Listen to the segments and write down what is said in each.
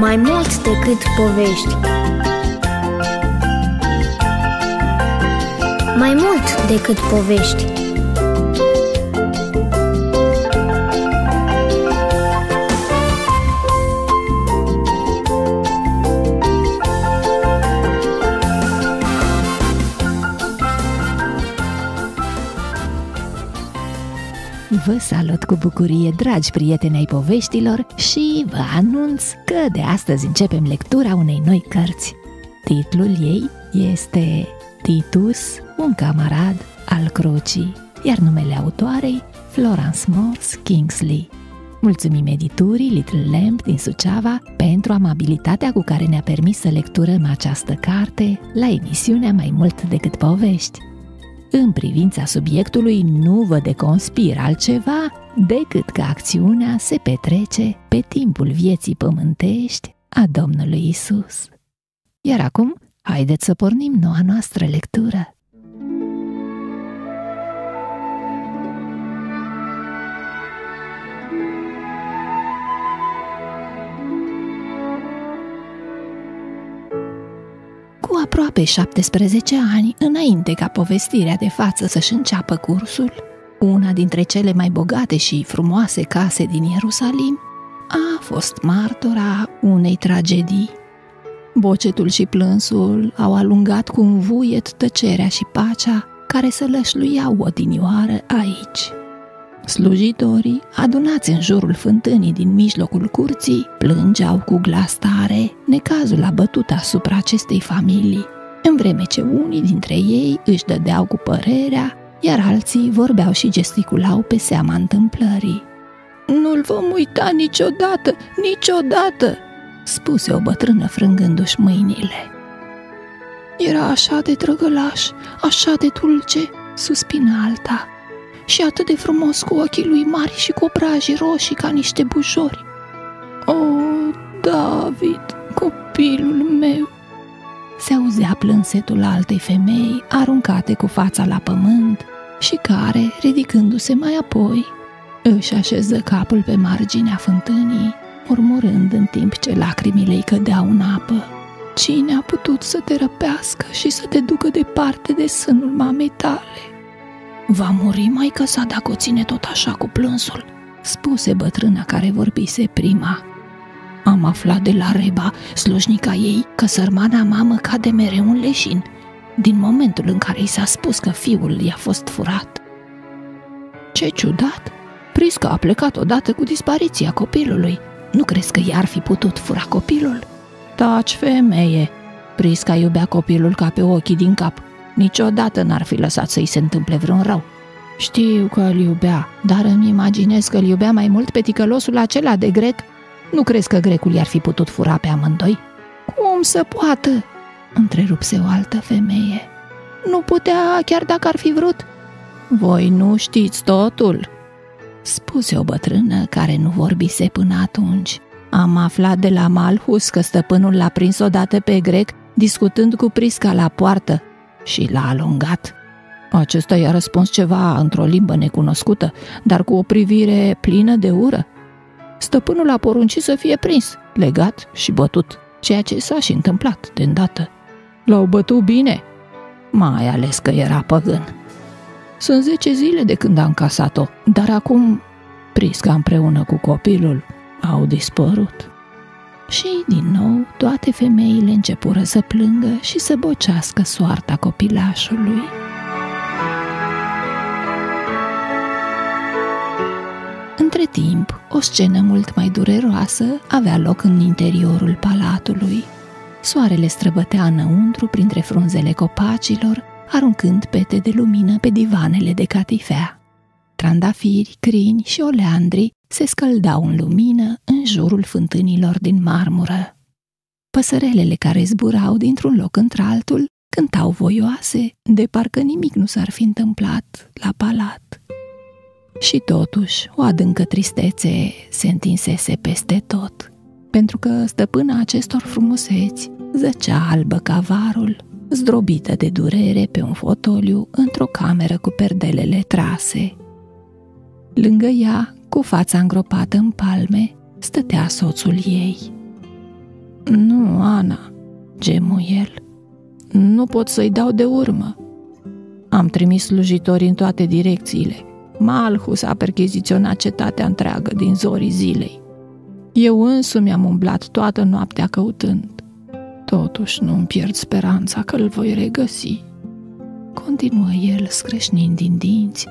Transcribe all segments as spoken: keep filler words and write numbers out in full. mai mult decât povești, mai mult decât povești. Vă salut cu bucurie, dragi prieteni ai poveștilor, și vă anunț că de astăzi începem lectura unei noi cărți. Titlul ei este Titus, un camarad al crucii, iar numele autoarei Florence Morse Kingsley. Mulțumim editurii Little Lamb din Suceava pentru amabilitatea cu care ne-a permis să lecturăm această carte la emisiunea Mai mult decât povești. În privința subiectului nu vă deconspir altceva decât că acțiunea se petrece pe timpul vieții pământești a Domnului Isus. Iar acum, haideți să pornim noua noastră lectură. Cu aproape șaptesprezece ani, înainte ca povestirea de față să-și înceapă cursul, una dintre cele mai bogate și frumoase case din Ierusalim a fost martora unei tragedii. Bocetul și plânsul au alungat cu un vuiet tăcerea și pacea care se lășluiau odinioară aici. Slujitorii, adunați în jurul fântânii din mijlocul curții, plângeau cu glas tare necazul abătut asupra acestei familii, în vreme ce unii dintre ei își dădeau cu părerea, iar alții vorbeau și gesticulau pe seama întâmplării. "Nu-l vom uita niciodată, niciodată!" spuse o bătrână frângându-și mâinile. "Era așa de drăgălaș, așa de dulce!" suspină alta. "Și atât de frumos, cu ochii lui mari și cu obrajii roșii ca niște bujori." "O, David, copilul meu!" se auzea plânsetul altei femei aruncate cu fața la pământ și care, ridicându-se mai apoi, își așeză capul pe marginea fântânii, murmurând în timp ce lacrimile îi cădeau în apă: "Cine a putut să te răpească și să te ducă departe de sânul mamei tale?" "Va muri maică sa dacă o ține tot așa cu plânsul," spuse bătrâna care vorbise prima. "Am aflat de la Reba, slujnica ei, că sărmana mamă cade mereu în leșin, din momentul în care i s-a spus că fiul i-a fost furat." "Ce ciudat! Prisca a plecat odată cu dispariția copilului. Nu crezi că i-ar fi putut fura copilul?" "Taci, femeie! Prisca iubea copilul ca pe ochii din cap. Niciodată n-ar fi lăsat să-i se întâmple vreun rău." "Știu că îl iubea, dar îmi imaginez că îl iubea mai mult pe ticălosul acela de grec. Nu crezi că grecul i-ar fi putut fura pe amândoi?" "Cum să poată?" întrerupse o altă femeie. "Nu putea, chiar dacă ar fi vrut." "Voi nu știți totul," spuse o bătrână care nu vorbise până atunci. "Am aflat de la Malhus că stăpânul l-a prins odată pe grec discutând cu Prisca la poartă și l-a alungat. Acesta i-a răspuns ceva într-o limbă necunoscută, dar cu o privire plină de ură. Stăpânul a poruncit să fie prins, legat și bătut, ceea ce s-a și întâmplat de îndată. L-au bătut bine, mai ales că era păgân. Sunt zece zile de când am casat-o, dar acum Prisca împreună cu copilul au dispărut." Și, din nou, toate femeile începură să plângă și să bocească soarta copilașului. Între timp, o scenă mult mai dureroasă avea loc în interiorul palatului. Soarele străbătea înăuntru printre frunzele copacilor, aruncând pete de lumină pe divanele de catifea. Trandafiri, crini și oleandri se scăldau în lumină în jurul fântânilor din marmură. Păsărelele care zburau dintr-un loc într-altul cântau voioase, de parcă nimic nu s-ar fi întâmplat la palat. Și totuși, o adâncă tristețe se întinsese peste tot, pentru că stăpâna acestor frumuseți zăcea albă ca varul, zdrobită de durere pe un fotoliu într-o cameră cu perdelele trase. Lângă ea, cu fața îngropată în palme, stătea soțul ei. Nu, Ana, gemu el. Nu pot să-i dau de urmă. Am trimis slujitori în toate direcțiile. Malhus a percheziționat cetatea întreagă din zorii zilei. Eu însumi am umblat toată noaptea căutând. Totuși nu-mi pierd speranța că îl voi regăsi. Continuă el, scrâșnind din dinți,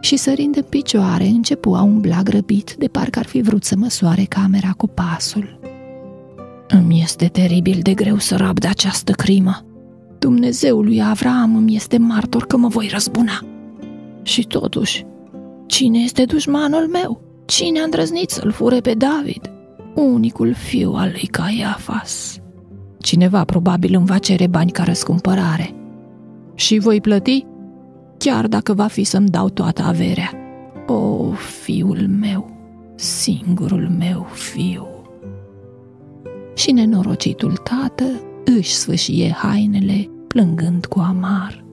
și sărind în picioare, începu a umbla grăbit, de parcă ar fi vrut să măsoare camera cu pasul. Îmi este teribil de greu să rab de această crimă. Dumnezeul lui Avram îmi este martor că mă voi răzbuna. Și totuși, cine este dușmanul meu? Cine a îndrăznit să-l fure pe David, unicul fiu al lui Caiafas? Cineva probabil îmi va cere bani ca răscumpărare. Și voi plăti, chiar dacă va fi să-mi dau toată averea. O, fiul meu, singurul meu fiu! Și nenorocitul tată își sfâșie hainele, plângând cu amar.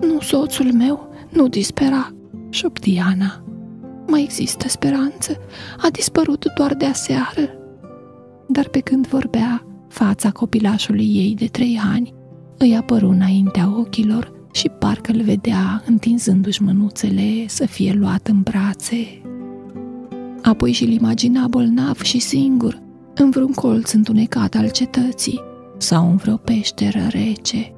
Nu, soțul meu, nu dispera, șopti Ana. Mai există speranță, a dispărut doar de aseară. Dar pe când vorbea, fața copilașului ei de trei ani îi apăru înaintea ochilor și parcă îl vedea, întinzându-și mânuțele, să fie luat în brațe. Apoi și-l imagina bolnav și singur, în vreun colț întunecat al cetății sau în vreo peșteră rece.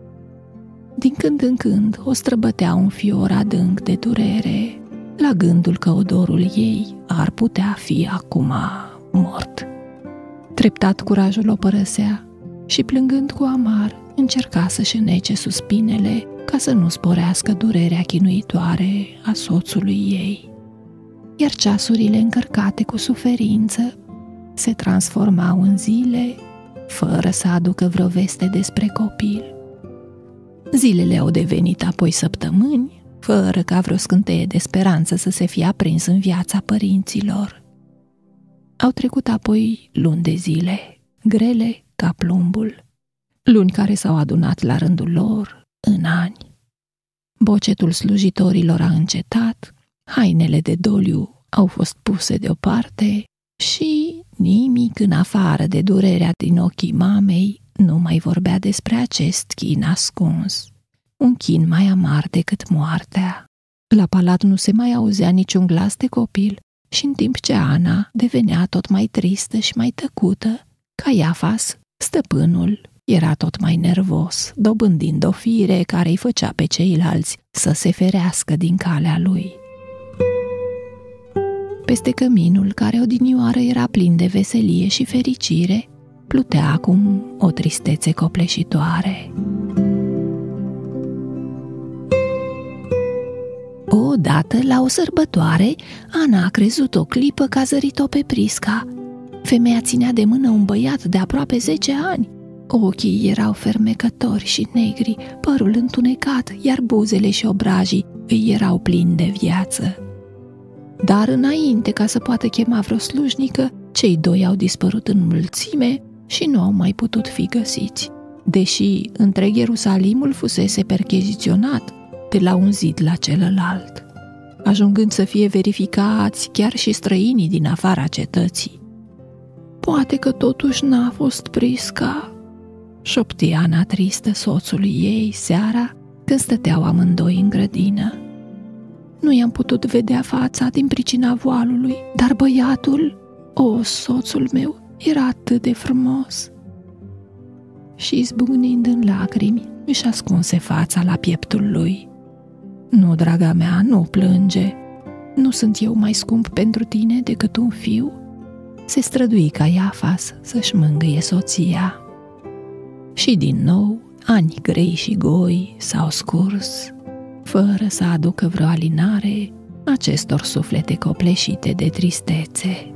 Din când în când o străbătea un fior adânc de durere, la gândul că odorul ei ar putea fi acum mort. Treptat curajul o părăsea și, plângând cu amar, încerca să-și înnece suspinele ca să nu sporească durerea chinuitoare a soțului ei. Iar ceasurile încărcate cu suferință se transformau în zile fără să aducă vreo veste despre copil. Zilele au devenit apoi săptămâni, fără ca vreo scânteie de speranță să se fie aprins în viața părinților. Au trecut apoi luni de zile, grele ca plumbul, luni care s-au adunat la rândul lor în ani. Bocetul slujitorilor a încetat, hainele de doliu au fost puse deoparte și nimic în afară de durerea din ochii mamei nu mai vorbea despre acest chin ascuns, un chin mai amar decât moartea. La palat nu se mai auzea niciun glas de copil și în timp ce Ana devenea tot mai tristă și mai tăcută, Caiafas, stăpânul, era tot mai nervos, dobândind o fire care îi făcea pe ceilalți să se ferească din calea lui. Peste căminul, care odinioară era plin de veselie și fericire, plutea acum o tristețe copleșitoare. Odată, la o sărbătoare, Ana a crezut o clipă că a zărit-o pe Prisca. Femeia ținea de mână un băiat de aproape zece ani. Ochii erau fermecători și negri, părul întunecat, iar buzele și obrajii îi erau plini de viață. Dar înainte ca să poată chema vreo slujnică, cei doi au dispărut în mulțime și nu au mai putut fi găsiți. Deși întreg Ierusalimul fusese percheziționat de la un zid la celălalt, ajungând să fie verificați chiar și străinii din afara cetății. Poate că totuși n-a fost Prisca, șopti Ana tristă soțului ei seara când stăteau amândoi în grădină. Nu i-am putut vedea fața din pricina voalului, dar băiatul, o, soțul meu, era atât de frumos. Și izbucnind în lacrimi, își ascunse fața la pieptul lui. Nu, draga mea, nu plânge. Nu sunt eu mai scump pentru tine decât un fiu? Se strădui Caiafas să-și mângâie soția. Și din nou, ani grei și goi s-au scurs, fără să aducă vreo alinare acestor suflete copleșite de tristețe.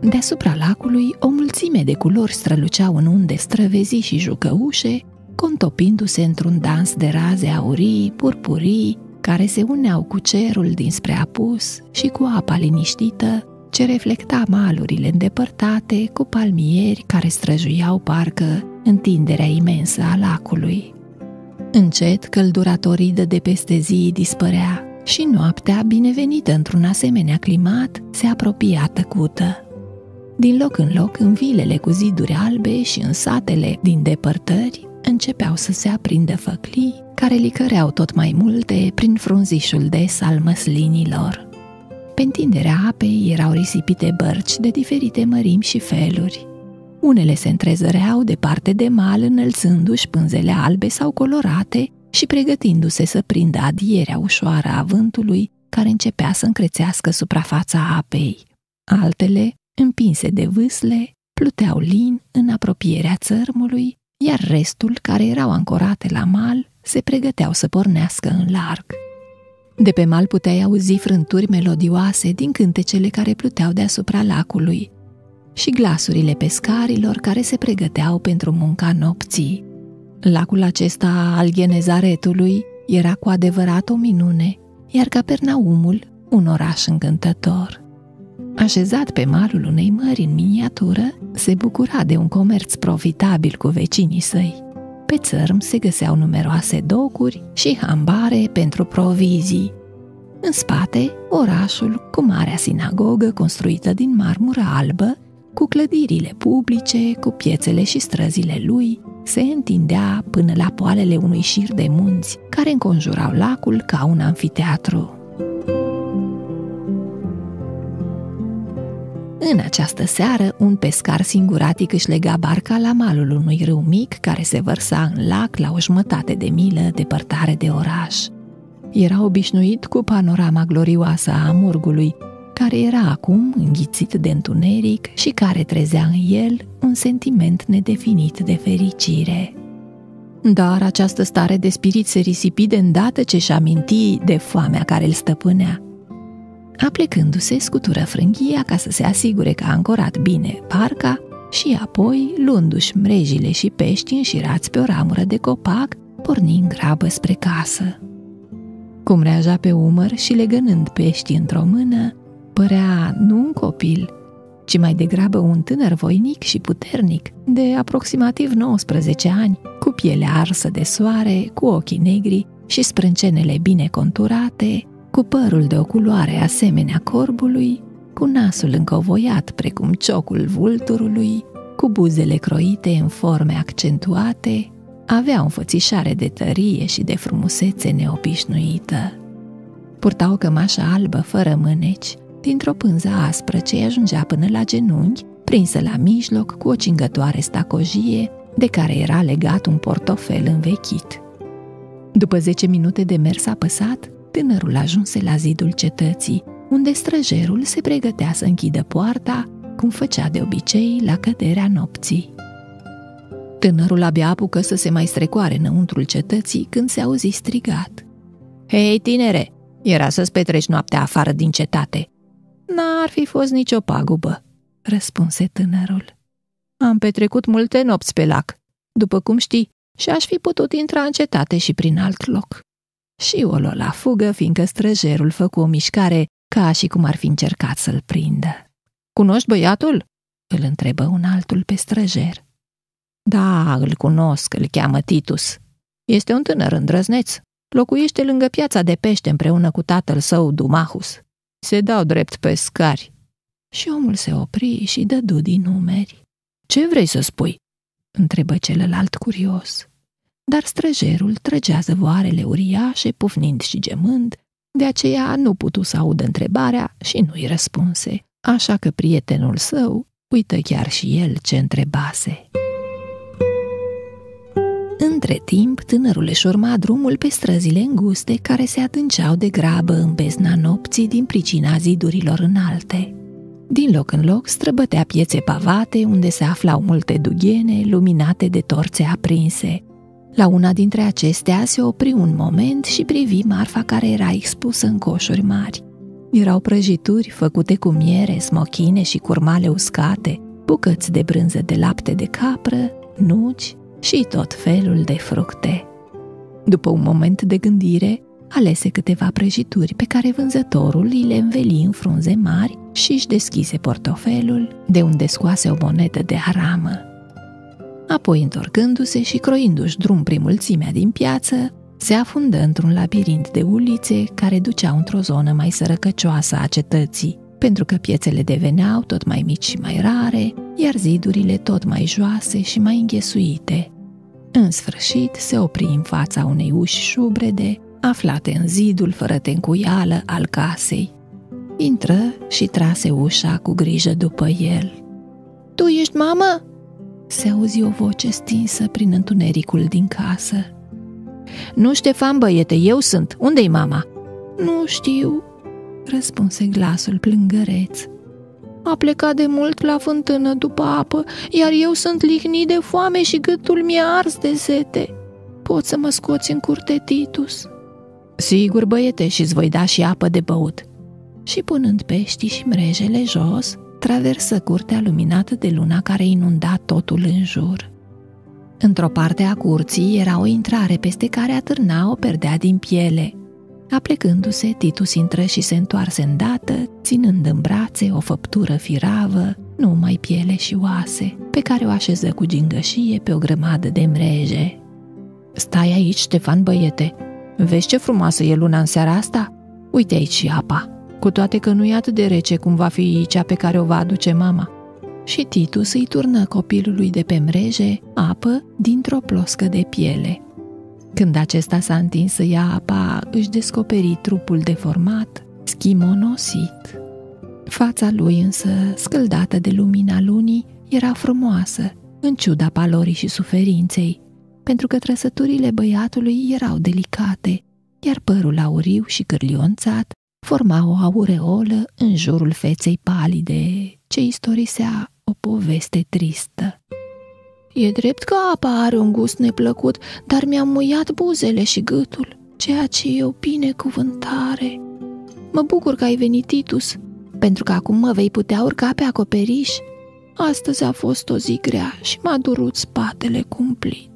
Deasupra lacului, o mulțime de culori străluceau în unde străvezii și jucăușe, contopindu-se într-un dans de raze aurii, purpurii, care se uneau cu cerul dinspre apus și cu apa liniștită, ce reflecta malurile îndepărtate cu palmieri care străjuiau parcă întinderea imensă a lacului. Încet, căldura toridă de peste zi dispărea, și noaptea, binevenită într-un asemenea climat, se apropia tăcută. Din loc în loc, în vilele cu ziduri albe și în satele din depărtări, începeau să se aprindă făclii, care licăreau tot mai multe prin frunzișul des al măslinilor. Pe întinderea apei erau risipite bărci de diferite mărimi și feluri. Unele se întrezăreau departe de mal, înălțându-și pânzele albe sau colorate și pregătindu-se să prindă adierea ușoară a vântului care începea să încrețească suprafața apei. Altele, împinse de vâsle, pluteau lin în apropierea țărmului, iar restul, care erau ancorate la mal, se pregăteau să pornească în larg. De pe mal puteai auzi frânturi melodioase din cântecele care pluteau deasupra lacului și glasurile pescarilor care se pregăteau pentru munca nopții. Lacul acesta al Genezaretului era cu adevărat o minune, iar Capernaumul un oraș încântător. Așezat pe malul unei mări în miniatură, se bucura de un comerț profitabil cu vecinii săi. Pe țărm se găseau numeroase docuri și hambare pentru provizii. În spate, orașul cu marea sinagogă construită din marmură albă, cu clădirile publice, cu piețele și străzile lui, se întindea până la poalele unui șir de munți, care înconjurau lacul ca un anfiteatru. În această seară, un pescar singuratic își lega barca la malul unui râu mic care se vărsa în lac la o jumătate de milă departare de oraș. Era obișnuit cu panorama glorioasă a Murgului, care era acum înghițit de întuneric și care trezea în el un sentiment nedefinit de fericire. Dar această stare de spirit se risipi de îndată ce își aminti de foamea care îl stăpânea. Aplecându-se, scutură frânghia ca să se asigure că a ancorat bine barca și apoi, luându-și mrejile și pești înșirați pe o ramură de copac, porni în grabă spre casă. Cu mreaja pe umăr și legănând pești într-o mână, părea nu un copil, ci mai degrabă un tânăr voinic și puternic, de aproximativ nouăsprezece ani, cu pielea arsă de soare, cu ochii negri și sprâncenele bine conturate, cu părul de o culoare asemenea corbului, cu nasul încovoiat precum ciocul vulturului, cu buzele croite în forme accentuate, avea o înfățișare de tărie și de frumusețe neobișnuită. Purta o cămașă albă fără mâneci, dintr-o pânză aspră ce ajungea până la genunchi, prinsă la mijloc cu o cingătoare stacojie, de care era legat un portofel învechit. După zece minute de mers apăsat, tânărul ajunse la zidul cetății, unde străjerul se pregătea să închidă poarta, cum făcea de obicei la căderea nopții. Tânărul abia apucă să se mai strecoare înăuntrul cetății când se auzi strigat: „Hei, tinere, era să-ți petreci noaptea afară din cetate!" „N-ar fi fost nicio pagubă," răspunse tânărul. „Am petrecut multe nopți pe lac, după cum știi, și aș fi putut intra în cetate și prin alt loc." Și o luă la fugă, fiindcă străjerul făcu o mișcare ca și cum ar fi încercat să-l prindă. „Cunoști băiatul?" îl întrebă un altul pe străjer. „Da, îl cunosc, îl cheamă Titus. Este un tânăr îndrăzneț. Locuiește lângă piața de pește împreună cu tatăl său, Dumahus. Se dau drept pescari." Și omul se opri și dădu din umeri. „Ce vrei să spui?" întrebă celălalt curios. Dar străjerul trăgea zăvoarele uriașe, pufnind și gemând, de aceea nu putu să audă întrebarea și nu-i răspunse, așa că prietenul său uită chiar și el ce întrebase. Între timp, tânărul își urma drumul pe străzile înguste care se adânceau de grabă în bezna nopții din pricina zidurilor înalte. Din loc în loc străbătea piețe pavate unde se aflau multe dughene luminate de torțe aprinse. La una dintre acestea se opri un moment și privi marfa care era expusă în coșuri mari. Erau prăjituri făcute cu miere, smochine și curmale uscate, bucăți de brânză de lapte de capră, nuci și tot felul de fructe. După un moment de gândire, alese câteva prăjituri pe care vânzătorul îi le înveli în frunze mari și își deschise portofelul, de unde scoase o monedă de haramă. Apoi, întorcându-se și croindu-și drum prin mulțimea din piață, se afundă într-un labirint de ulițe care duceau într-o zonă mai sărăcăcioasă a cetății, pentru că piețele deveneau tot mai mici și mai rare, iar zidurile tot mai joase și mai înghesuite. În sfârșit se opri în fața unei uși șubrede, aflate în zidul fără tencuială al casei. Intră și trase ușa cu grijă după el. "Tu ești mama?" se auzi o voce stinsă prin întunericul din casă. "Nu, Ștefan, băiete, eu sunt. Unde-i mama?" "Nu știu," răspunse glasul plângăreț. "A plecat de mult la fântână după apă, iar eu sunt lihnit de foame și gâtul mi-a ars de sete. Poți să mă scoți în curte, Titus?" "Sigur, băiete, și-ți voi da și apă de băut." Și punând peștii și mrejele jos, traversă curtea luminată de luna care inunda totul în jur. Într-o parte a curții era o intrare peste care atârna o perdea din piele. Aplecându-se, Titus intră și se întoarse îndată, ținând în brațe o făptură firavă, numai piele și oase, pe care o așeză cu gingășie pe o grămadă de mreje. "Stai aici, Ștefan, băiete! Vezi ce frumoasă e luna în seara asta? Uite aici și apa, cu toate că nu e atât de rece cum va fi cea pe care o va aduce mama." Și Titus îi turnă copilului de pe mreje apă dintr-o ploscă de piele. Când acesta s-a întins să ia apa, își descoperi trupul deformat, schimonosit. Fața lui însă, scăldată de lumina lunii, era frumoasă, în ciuda palorii și suferinței, pentru că trăsăturile băiatului erau delicate, iar părul auriu și cârlionțat forma o aureolă în jurul feței palide, ce istorisea o poveste tristă. "E drept că apa are un gust neplăcut, dar mi-am muiat buzele și gâtul, ceea ce e o binecuvântare. Mă bucur că ai venit, Titus, pentru că acum mă vei putea urca pe acoperiș. Astăzi a fost o zi grea și m-a durut spatele cumplit."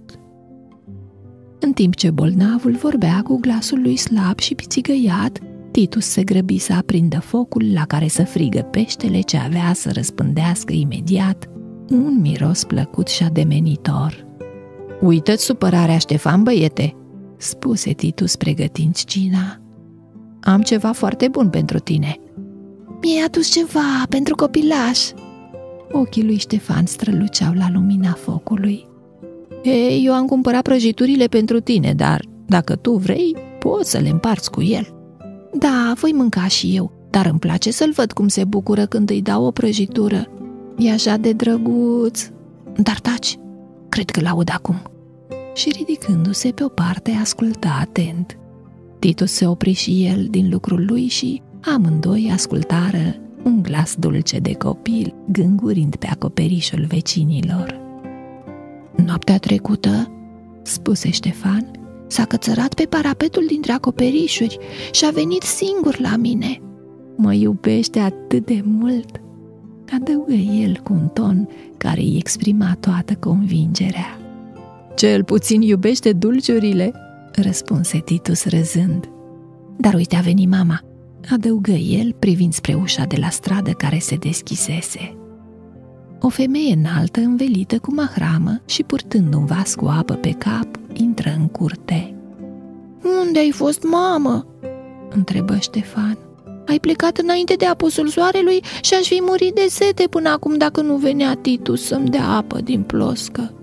În timp ce bolnavul vorbea cu glasul lui slab și pițigăiat, Titus se grăbi să aprindă focul la care să frigă peștele ce avea să răspândească imediat un miros plăcut și ademenitor. "Uită-ți supărarea, Ștefan, băiete!" spuse Titus pregătind cina. "Am ceva foarte bun pentru tine." "Mi-ai adus ceva pentru copilaș!" Ochii lui Ștefan străluceau la lumina focului. "Ei, eu am cumpărat prăjiturile pentru tine, dar dacă tu vrei, poți să le împarți cu el." "Da, voi mânca și eu, dar îmi place să-l văd cum se bucură când îi dau o prăjitură. E așa de drăguț. Dar taci, cred că-l aud acum." Și ridicându-se pe o parte, asculta atent. Titus se opri și el din lucrul lui și amândoi ascultară un glas dulce de copil, gângurind pe acoperișul vecinilor. "Noaptea trecută," spuse Ștefan, "s-a cățărat pe parapetul dintre acoperișuri și a venit singur la mine. Mă iubește atât de mult," adăugă el cu un ton care îi exprima toată convingerea. "Cel puțin iubește dulciurile," răspunse Titus râzând. "Dar uite, a venit mama," adăugă el privind spre ușa de la stradă care se deschisese. O femeie înaltă, învelită cu mahramă și purtând un vas cu apă pe cap, intră în curte. "Unde ai fost, mamă?" întrebă Ștefan. "Ai plecat înainte de apusul soarelui și aș fi murit de sete până acum dacă nu venea Titus să-mi dea apă din ploscă."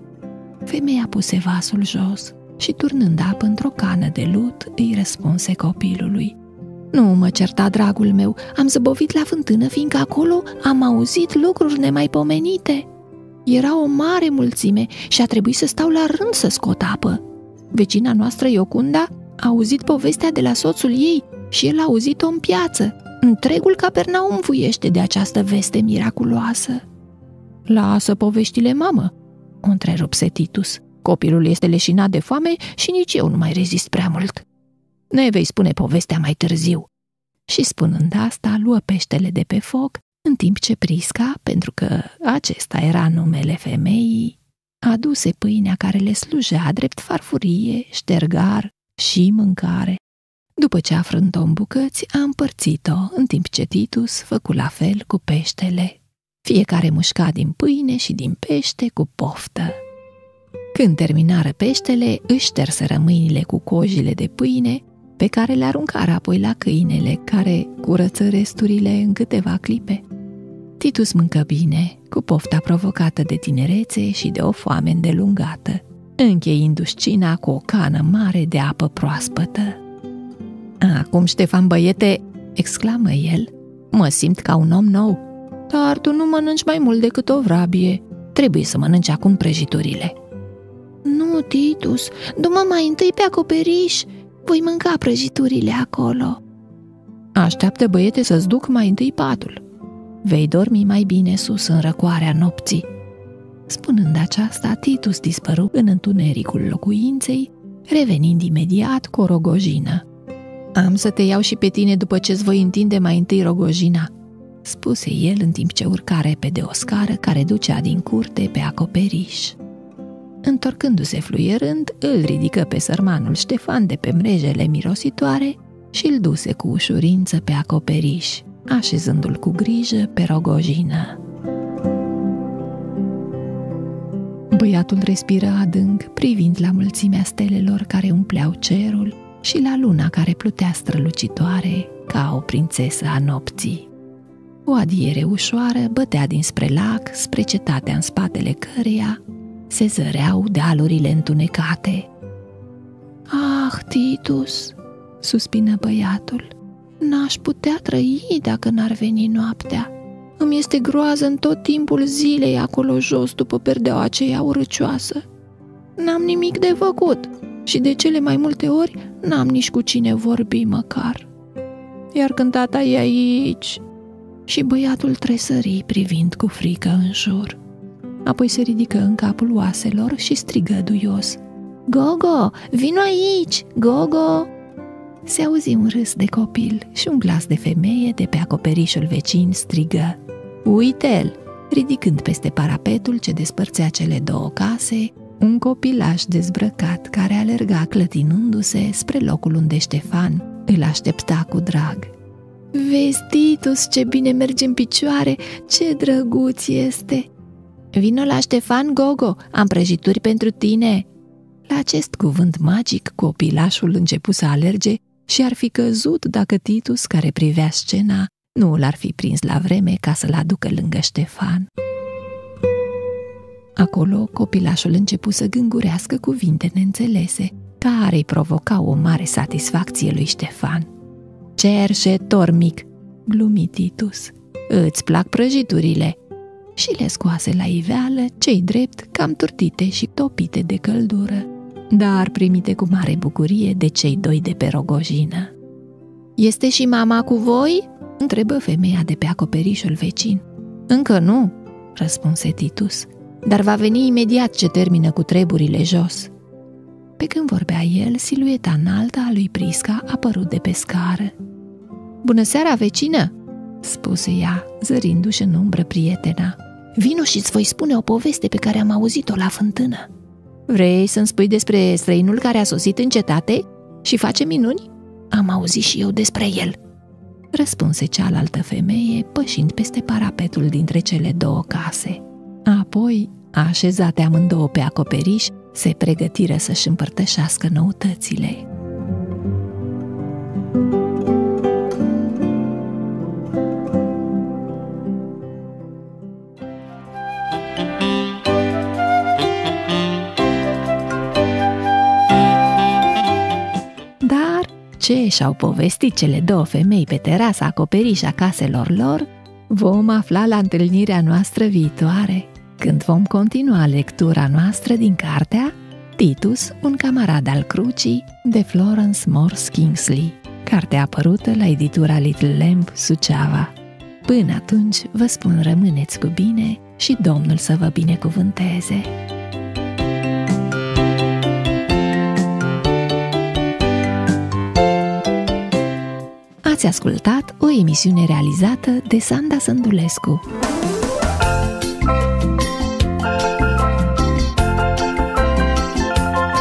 Femeia puse vasul jos și, turnând apă într-o cană de lut, îi răspunse copilului. "Nu mă certa, dragul meu, am zăbovit la fântână, fiindcă acolo am auzit lucruri nemaipomenite. Era o mare mulțime și a trebuit să stau la rând să scot apă. Vecina noastră, Iocunda, a auzit povestea de la soțul ei și el a auzit-o în piață. Întregul Capernaum vuiește de această veste miraculoasă." "Lasă poveștile, mamă," o întrerupse Titus. "Copilul este leșinat de foame și nici eu nu mai rezist prea mult. Ne vei spune povestea mai târziu." Și spunând asta, luă peștele de pe foc, în timp ce Prisca, pentru că acesta era numele femeii, aduse pâinea care le slujea drept farfurie, ștergar și mâncare. După ce a frânt-o în bucăți, a împărțit-o, în timp ce Titus făcu la fel cu peștele. Fiecare mușca din pâine și din pește cu poftă. Când terminară peștele, își șterseră mâinile cu cojile de pâine, pe care le aruncară apoi la câinele, care curăță resturile în câteva clipe. Titus mâncă bine, cu pofta provocată de tinerețe și de o foame îndelungată, încheiindu-și cina cu o cană mare de apă proaspătă. "Acum, Ștefan, băiete," exclamă el, "mă simt ca un om nou." "Dar tu nu mănânci mai mult decât o vrabie. Trebuie să mănânci acum prăjiturile." "Nu, Titus, du-mă mai întâi pe acoperiș. Voi mânca prăjiturile acolo." "Așteaptă, băiete, să-ți duc mai întâi patul. Vei dormi mai bine sus în răcoarea nopții." Spunând aceasta, Titus dispăru în întunericul locuinței, revenind imediat cu o rogojină. "Am să te iau și pe tine după ce-ți voi întinde mai întâi rogojina," spuse el în timp ce urca repede o scară care ducea din curte pe acoperiș. Întorcându-se fluierând, îl ridică pe sărmanul Ștefan de pe mrejele mirositoare și îl duse cu ușurință pe acoperiș, așezându-l cu grijă pe rogojină. Băiatul respiră adânc, privind la mulțimea stelelor care umpleau cerul și la luna care plutea strălucitoare ca o prințesă a nopții. O adiere ușoară bătea dinspre lac, spre cetatea în spatele căreia se zăreau dealurile întunecate. "Ah, Titus," suspină băiatul, "n-aș putea trăi dacă n-ar veni noaptea. Îmi este groază în tot timpul zilei acolo jos după perdeaua aceea urâcioasă. N-am nimic de făcut și de cele mai multe ori n-am nici cu cine vorbi măcar. Iar când tata e aici..." Și băiatul tresări privind cu frică în jur. Apoi se ridică în capul oaselor și strigă duios: "Gogo, vino aici, Gogo!" Se auzi un râs de copil și un glas de femeie de pe acoperișul vecin strigă: "Uite-l!" Ridicând peste parapetul ce despărțea cele două case, un copilaș dezbrăcat care alerga clătinându-se spre locul unde Ștefan îl aștepta cu drag. "Vezi, Titus, ce bine merge în picioare, ce drăguț este! Vino la Ștefan, Gogo, am prăjituri pentru tine!" La acest cuvânt magic, copilașul începu să alerge și ar fi căzut dacă Titus, care privea scena, nu l-ar fi prins la vreme ca să-l aducă lângă Ștefan. Acolo, copilașul începu să gângurească cuvinte neînțelese, care îi provocau o mare satisfacție lui Ștefan. "Cerșetor mic!" glumi Titus. "Îți plac prăjiturile?" Și le scoase la iveală, cei drept, cam turtite și topite de căldură, dar primite cu mare bucurie de cei doi de pe rogojină. "Este și mama cu voi?" întrebă femeia de pe acoperișul vecin. "Încă nu," răspunse Titus, "dar va veni imediat ce termină cu treburile jos." Pe când vorbea el, silueta înaltă a lui Prisca apărut de pe scară. "Bună seara, vecină!" spuse ea, zărindu-și în umbră prietena. "Vino și-ți voi spune o poveste pe care am auzit-o la fântână." "Vrei să-mi spui despre străinul care a sosit în cetate și face minuni?" "Am auzit și eu despre el," răspunse cealaltă femeie, pășind peste parapetul dintre cele două case. Apoi, așezate amândouă pe acoperiș, se pregătiră să-și împărtășească noutățile. Dar ce și-au povestit cele două femei pe terasa acoperișa caselor lor, vom afla la întâlnirea noastră viitoare, când vom continua lectura noastră din cartea Titus, un camarad al crucii, de Florence Morse Kingsley, cartea apărută la editura Little Lamb, Suceava. Până atunci, vă spun, rămâneți cu bine și Domnul să vă binecuvânteze! Ați ascultat o emisiune realizată de Sanda Sândulescu.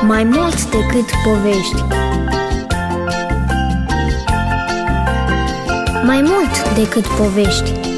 Mai mult decât povești. Mai mult decât povești.